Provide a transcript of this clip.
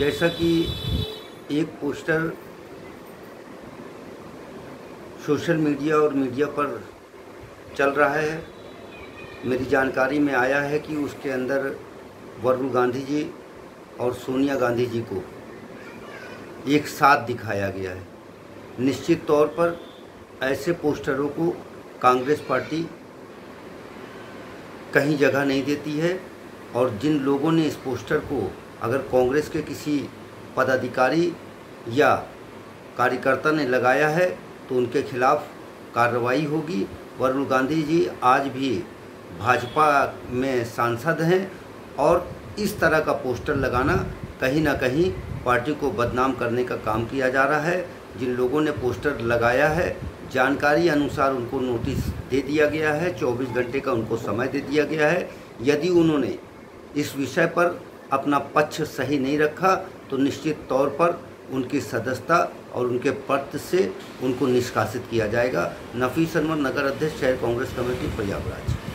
जैसा कि एक पोस्टर सोशल मीडिया और मीडिया पर चल रहा है, मेरी जानकारी में आया है कि उसके अंदर वरुण गांधी जी और सोनिया गांधी जी को एक साथ दिखाया गया है। निश्चित तौर पर ऐसे पोस्टरों को कांग्रेस पार्टी कहीं जगह नहीं देती है और जिन लोगों ने इस पोस्टर को अगर कांग्रेस के किसी पदाधिकारी या कार्यकर्ता ने लगाया है तो उनके खिलाफ कार्रवाई होगी। वरुण गांधी जी आज भी भाजपा में सांसद हैं और इस तरह का पोस्टर लगाना कहीं ना कहीं पार्टी को बदनाम करने का काम किया जा रहा है। जिन लोगों ने पोस्टर लगाया है, जानकारी अनुसार उनको नोटिस दे दिया गया है, 24 घंटे का उनको समय दे दिया गया है। यदि उन्होंने इस विषय पर अपना पक्ष सही नहीं रखा तो निश्चित तौर पर उनकी सदस्यता और उनके पद से उनको निष्कासित किया जाएगा। नफीस अहमद, नगर अध्यक्ष, शहर कांग्रेस कमेटी, प्रयागराज।